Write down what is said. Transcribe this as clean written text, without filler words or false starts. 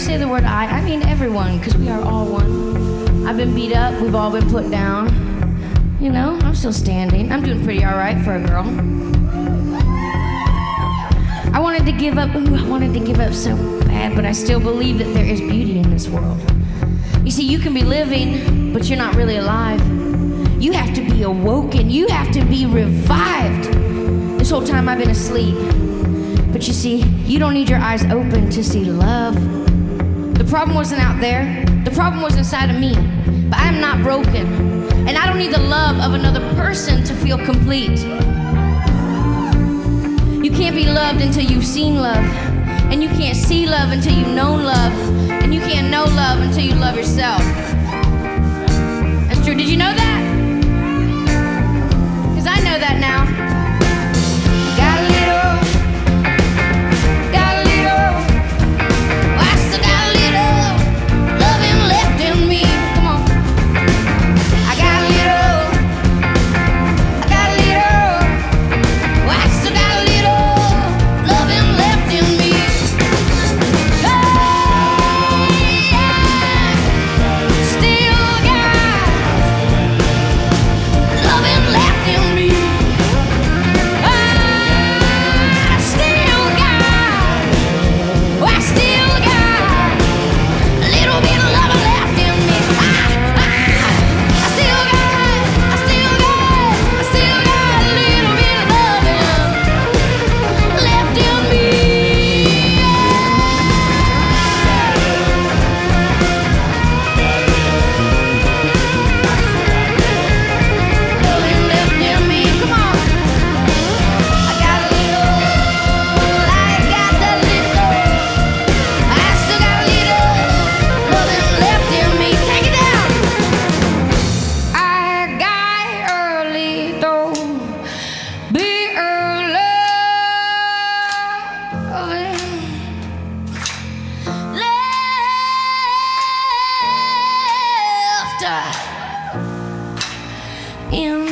say the word I mean everyone, because we are all one. I've been beat up, we've all been put down. You know, I'm still standing. I'm doing pretty all right for a girl. I wanted to give up, ooh, I wanted to give up so bad, but I still believe that there is beauty in this world. You see, you can be living, but you're not really alive. You have to be awoken, you have to be revived. This whole time I've been asleep. But you see, you don't need your eyes open to see love. The problem wasn't out there, the problem was inside of me. But I'm not broken, and I don't need the love of another person to feel complete. You can't be loved until you've seen love, and you can't see love until you've known love, and you can't know love until you love yourself. That's true, did you know that? Because I know that now. In